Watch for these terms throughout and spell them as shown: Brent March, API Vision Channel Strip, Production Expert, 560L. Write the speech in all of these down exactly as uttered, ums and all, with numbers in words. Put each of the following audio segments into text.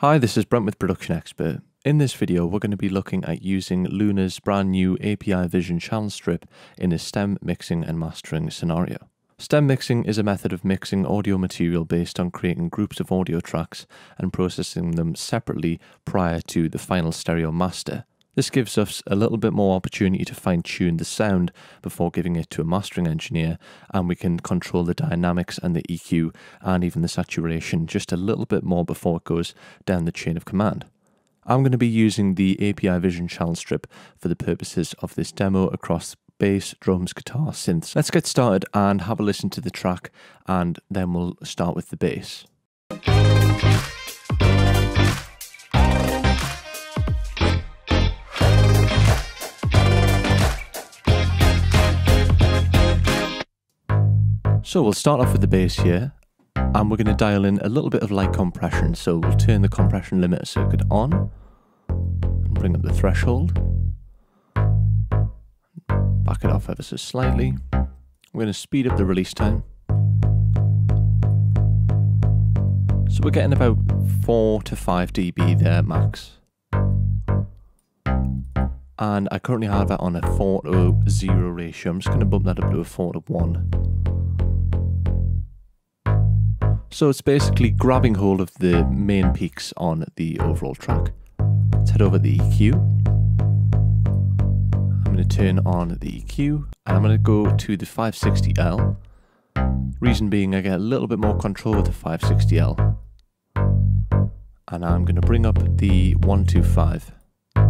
Hi, this is Brent with Production Expert. In this video, we're going to be looking at using Luna's brand new A P I Vision Channel Strip in a stem mixing and mastering scenario. Stem mixing is a method of mixing audio material based on creating groups of audio tracks and processing them separately prior to the final stereo master. This gives us a little bit more opportunity to fine-tune the sound before giving it to a mastering engineer, and we can control the dynamics and the E Q and even the saturation just a little bit more before it goes down the chain of command. I'm going to be using the A P I Vision Channel Strip for the purposes of this demo across bass, drums, guitar, synths. Let's get started and have a listen to the track, and then we'll start with the bass. So we'll start off with the bass here, and we're going to dial in a little bit of light compression. So we'll turn the compression limiter circuit on, and bring up the threshold, back it off ever so slightly. We're going to speed up the release time. So we're getting about four to five D B there max. And I currently have that on a four to zero ratio. I'm just going to bump that up to a four to one. So it's basically grabbing hold of the main peaks on the overall track. Let's head over to the E Q. I'm going to turn on the E Q, and I'm going to go to the five sixty L. Reason being, I get a little bit more control with the five sixty L. And I'm going to bring up the one two five. And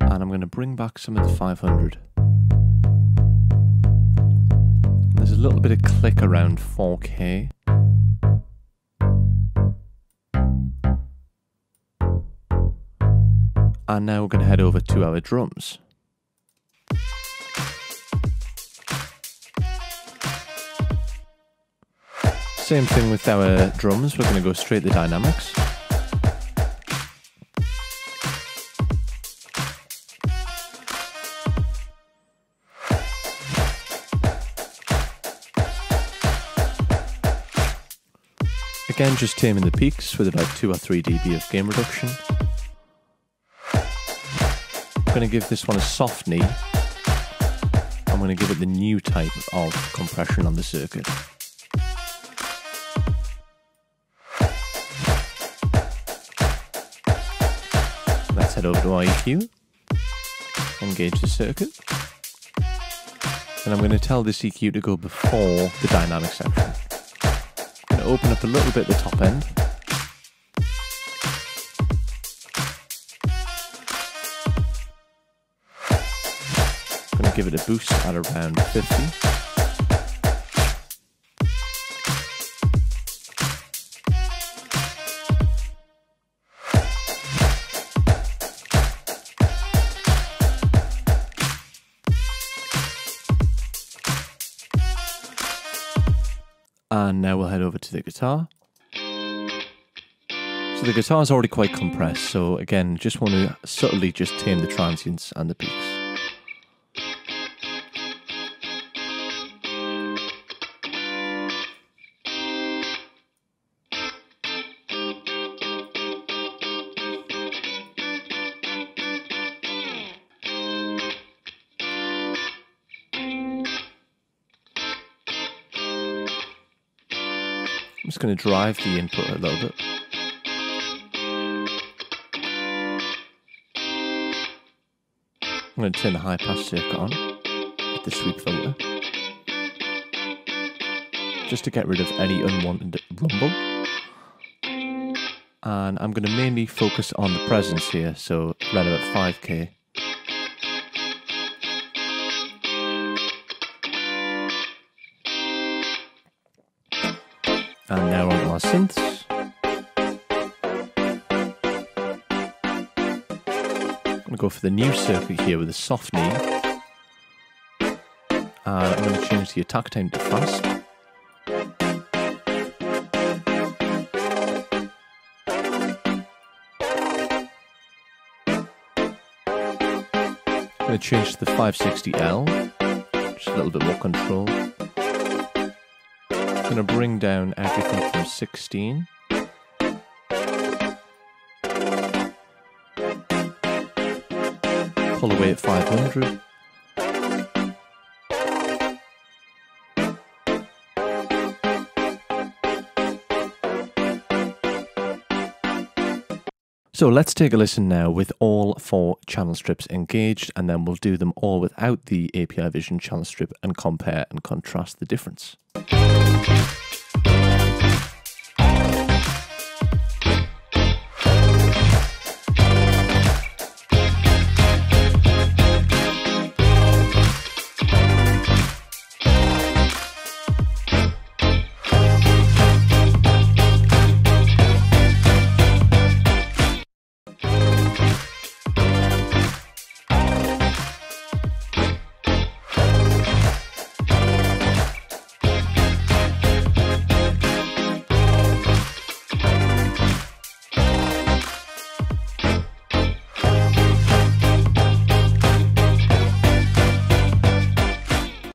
I'm going to bring back some of the five hundred. There's a little bit of click around four K. And now we're going to head over to our drums. Same thing with our drums, we're going to go straight to dynamics. Again, just taming the peaks with about two or three D B of gain reduction. I'm going to give this one a soft knee. I'm going to give it the new type of compression on the circuit. Let's head over to our E Q. Engage the circuit. And I'm going to tell this E Q to go before the dynamic section. Open up a little bit the top end. I'm going to give it a boost at around fifty. And now we'll head over to the guitar. So the guitar is already quite compressed, so again, just want to subtly just tame the transients and the peaks. I'm just going to drive the input a little bit. I'm going to turn the high pass circuit on with the sweep filter, just to get rid of any unwanted rumble. And I'm going to mainly focus on the presence here, so right about five K. And now on our synths. I'm going to go for the new circuit here with a soft knee. And I'm going to change the attack time to fast. I'm going to change to the five sixty L. Just a little bit more control. I'm going to bring down everything from sixteen pull away at five hundred. So let's take a listen now with all four channel strips engaged, and then we'll do them all without the A P I Vision channel strip and compare and contrast the difference.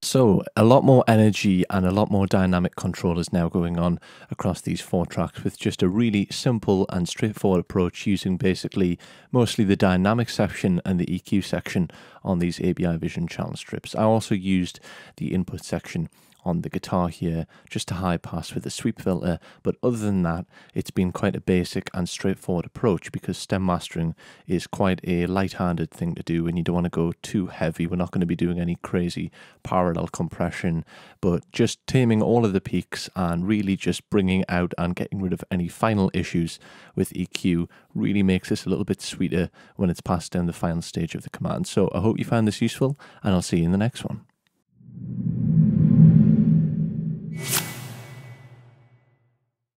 So a lot more energy and a lot more dynamic control is now going on across these four tracks with just a really simple and straightforward approach using basically mostly the dynamic section and the E Q section on these A P I Vision channel strips. I also used the input section on the guitar here just to high pass with a sweep filter, but other than that it's been quite a basic and straightforward approach because stem mastering is quite a light-handed thing to do and you don't want to go too heavy. We're not going to be doing any crazy parallel compression, but just taming all of the peaks and really just bringing out and getting rid of any final issues with E Q really makes this a little bit sweeter when it's passed down the final stage of the command. So I hope you found this useful and I'll see you in the next one.